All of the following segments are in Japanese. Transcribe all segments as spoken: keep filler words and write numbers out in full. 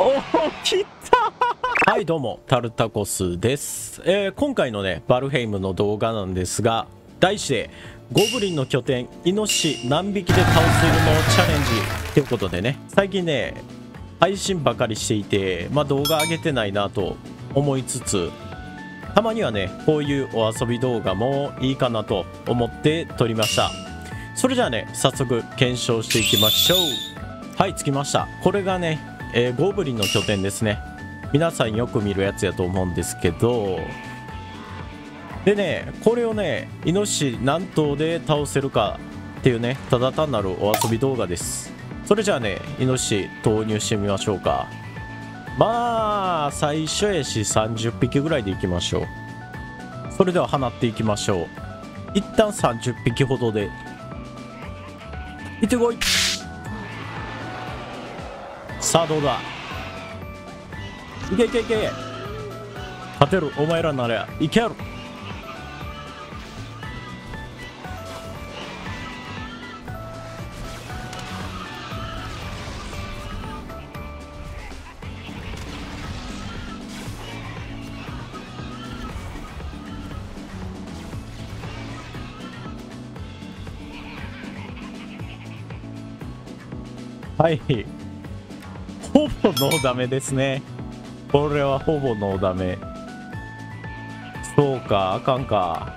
おー、切ったはい、どうも、タルタコスです。えー、今回のね、バルヘイムの動画なんですが、題して、ゴブリンの拠点、イノシシ何匹で倒すのチャレンジということでね、最近ね、配信ばかりしていて、まあ、動画上げてないなと思いつつ、たまにはね、こういうお遊び動画もいいかなと思って撮りました。それじゃあね、早速検証していきましょう。はい、着きました。これがね、えー、ゴブリンの拠点ですね。皆さんよく見るやつやと思うんですけど、でね、これをね、イノシシ何頭で倒せるかっていうね、ただ単なるお遊び動画です。それじゃあね、イノシシ投入してみましょうか。まあ最初やしさんじゅっぴきぐらいでいきましょう。それでは放っていきましょう。一旦さんじゅっぴきほどで行ってこい。さあどうだ。いけいけいけ、勝てる、お前らならいける。はい、ほぼノーダメですね。これはほぼノーダメ。そうか、あかんか。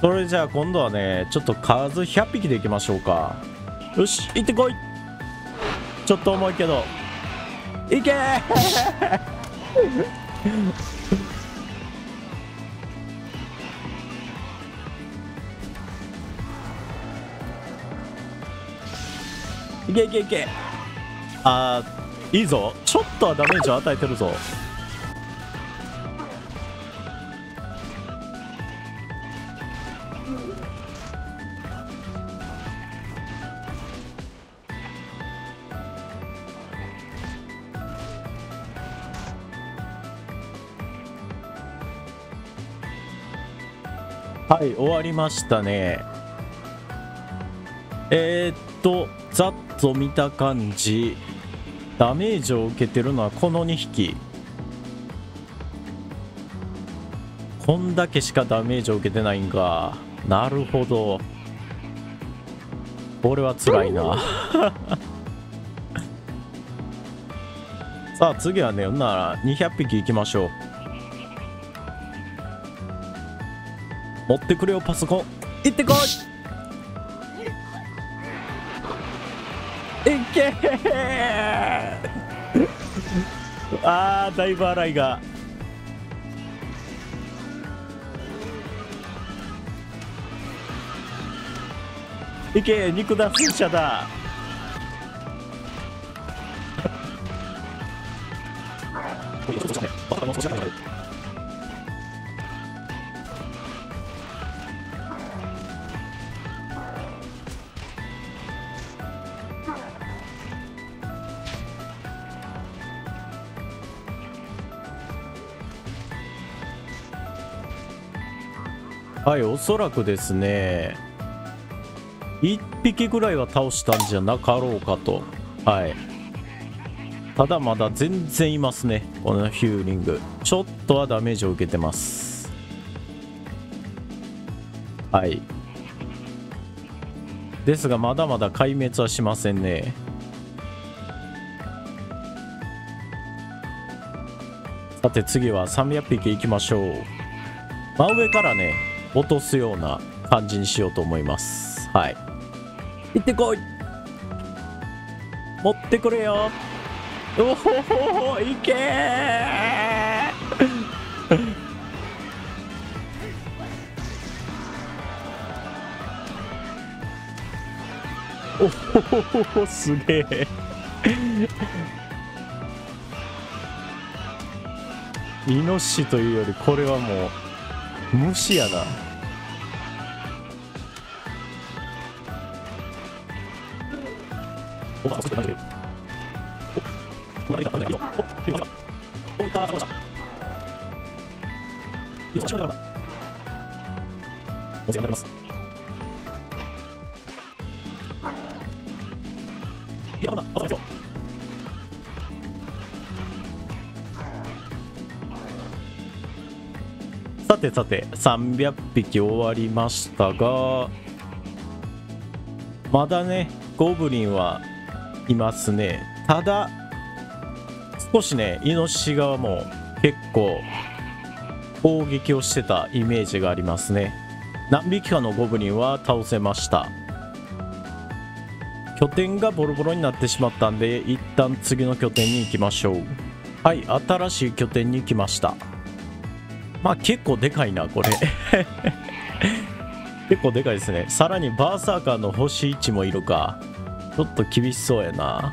それじゃあ今度はね、ちょっと数ひゃっぴきでいきましょうか。よし、行ってこい。ちょっと重いけどいけーいけいけいけ。あー、いいぞ。ちょっとはダメージを与えてるぞ。はい、終わりましたね。えー、っとざっと見た感じ、ダメージを受けてるのはこのにひき。こんだけしかダメージを受けてないんか。なるほど、これは辛いなさあ次はね、ならにひゃっぴきいきましょう。持ってくれよパソコン、行ってこいいけーあー、だいぶ荒いが、いけ、肉弾噴射だはい、おそらくですね、いっぴきぐらいは倒したんじゃなかろうかと。はい、ただまだ全然いますね、このヒューリング。ちょっとはダメージを受けてます。はい、ですがまだまだ壊滅はしませんね。さて次はさんびゃっぴきいきましょう。真上からね、落とすような感じにしようと思います。はい、行ってこい。持ってくれよ。おお、いけーおお、すげえイノシシというよりこれはもう虫やな。さてさてさんびゃっぴき終わりましたが、まだねゴブリンはいますね。ただ少しねイノシシ側も結構攻撃をしてたイメージがありますね。何匹かのゴブリンは倒せました。拠点がボロボロになってしまったんで、一旦次の拠点に行きましょう。はい、新しい拠点に来ました。まあ結構でかいなこれ結構でかいですね。さらにバーサーカーのほしいちもいるか。ちょっと厳しそうやな。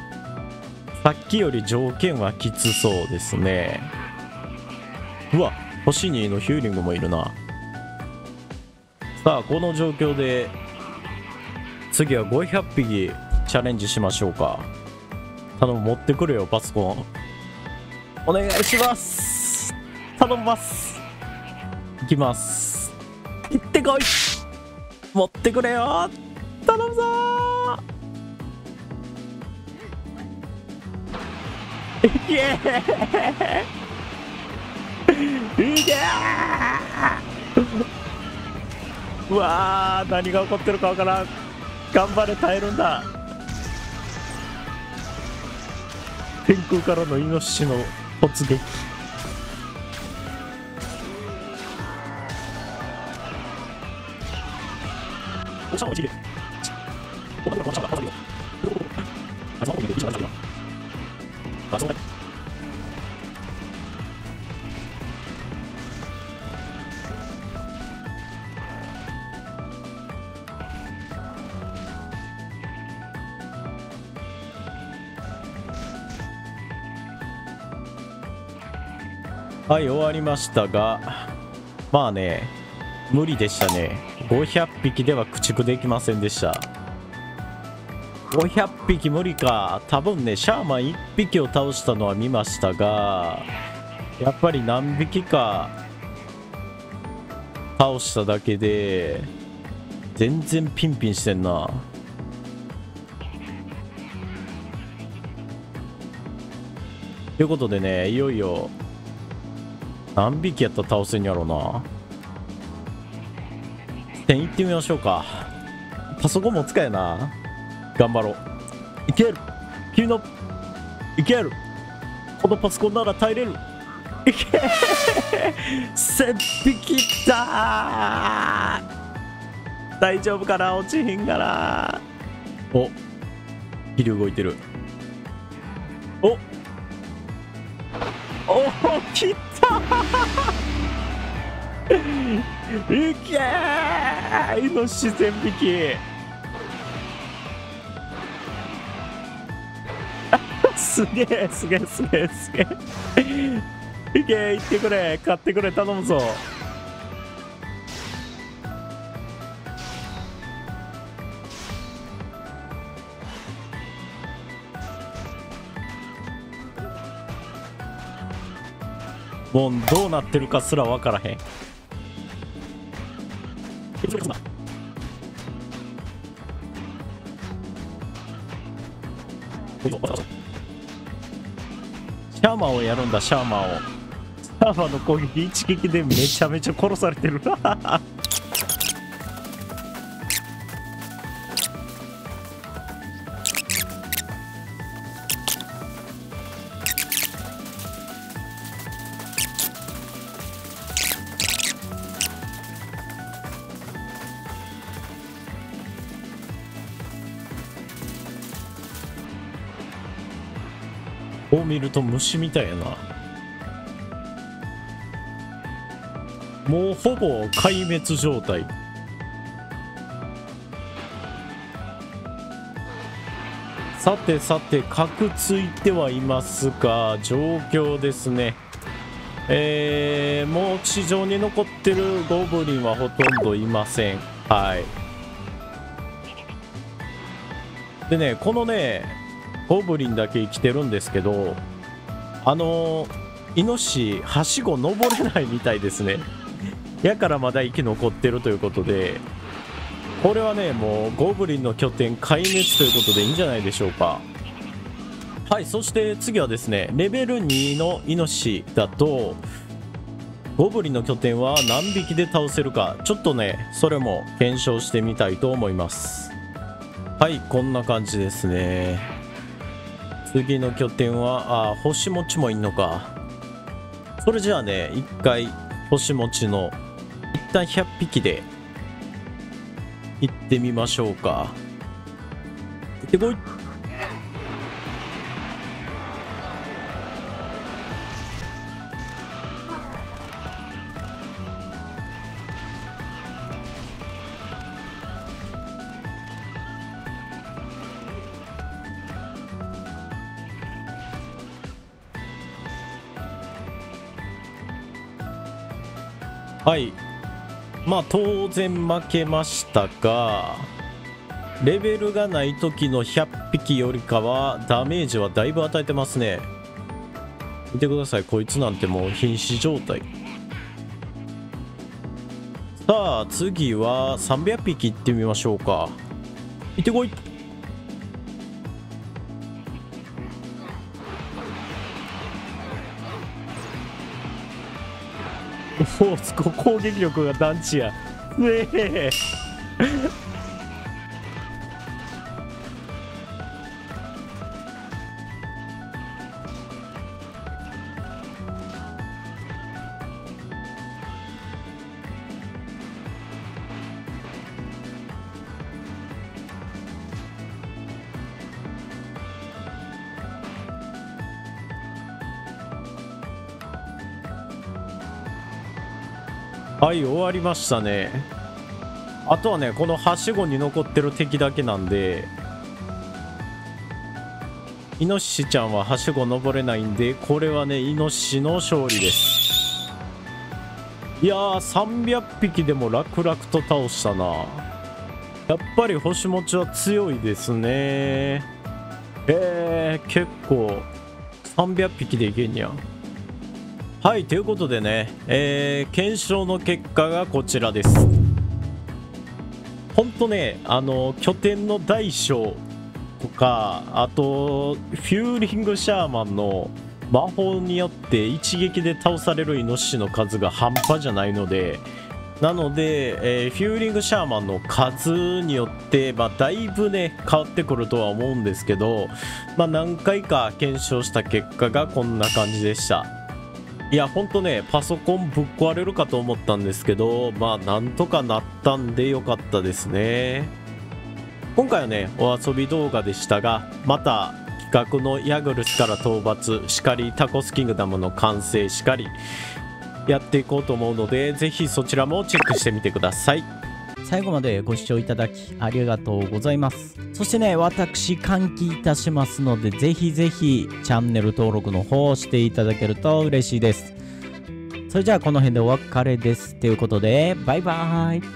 さっきより条件はきつそうですね。うわ、ほしにのヒューリングもいるな。さあこの状況で次はごひゃっぴきチャレンジしましょうか。頼む、持ってくるよパソコン。お願いします。頼みます。いきます。行ってこい。持ってくれよ。頼むぞー。いけーいけーうわー、何が起こってるかわからん。頑張れ、耐えるんだ。天空からのイノシシの突撃。はい、終わりましたが、まあね、無理でしたね。ごひゃっぴきでは駆逐できませんでした。ごひゃっぴき無理か。多分ね、シャーマンいっぴきを倒したのは見ましたが、やっぱり何匹か倒しただけで、全然ピンピンしてんな。ということでね、いよいよ、何匹やったら倒せんやろうな。点行ってみましょうか。パソコンも使えな。頑張ろう。いける。君のいける。このパソコンなら耐えれる。いけせんぴきだー。大丈夫かな、落ちひんかな。お、気流動いてる。おおお、切ったいけー、イノシシせんぴきすげえすげえすげえすげえいけー、行ってくれ、買ってくれ、頼むぞ。もうどうなってるかすら分からへん。シャーマンをやるんだ。シャーマンをシャーマンの攻撃一撃でめちゃめちゃ殺されてるなこう見ると虫みたいやな。もうほぼ壊滅状態。さてさて、角ついてはいますが状況ですね。えー、もう地上に残ってるゴブリンはほとんどいません。はい、でね、このねゴブリンだけ生きてるんですけど、あのー、イノシシはしご登れないみたいですね。やからまだ生き残ってるということで、これはねもうゴブリンの拠点壊滅ということでいいんじゃないでしょうか。はい、そして次はですねレベルにのイノシシだとゴブリンの拠点は何匹で倒せるか、ちょっとねそれも検証してみたいと思います。はい、こんな感じですね。次の拠点はあ星持ちもいんのか。それじゃあね、一回星持ちの一旦ひゃっぴきで行ってみましょうか。行ってこい。はい、まあ当然負けましたが、レベルがない時のひゃっぴきよりかはダメージはだいぶ与えてますね。見てください、こいつなんてもう瀕死状態。さあ次はさんびゃっぴきいってみましょうか。いってこい。おお、攻撃力が団地や。ねえはい、終わりましたね。あとはね、このはしごに残ってる敵だけなんで、イノシシちゃんははしご登れないんで、これはねイノシシの勝利です。いやー、さんびゃっぴきでも楽々と倒したな。やっぱり星持ちは強いですね。えー、結構さんびゃっぴきでいけんや。はい、ということでね、えー、検証の結果がこちらです。ほんとね、あの拠点の大小とか、あとフューリングシャーマンの魔法によって一撃で倒されるイノシシの数が半端じゃないので、なので、えー、フューリングシャーマンの数によって、まあ、だいぶね変わってくるとは思うんですけど、まあ、何回か検証した結果がこんな感じでした。いや、ほんとね、パソコンぶっ壊れるかと思ったんですけど、まあなんとかなったんでよかったですね。今回はねお遊び動画でしたが、また企画のヤグルスから討伐しかり、タコスキングダムの完成しかりやっていこうと思うので、ぜひそちらもチェックしてみてください。最後までご視聴いただきありがとうございます。そしてね、私歓喜いたしますので、ぜひぜひチャンネル登録の方をしていただけると嬉しいです。それじゃあこの辺でお別れです。ということで、バイバーイ。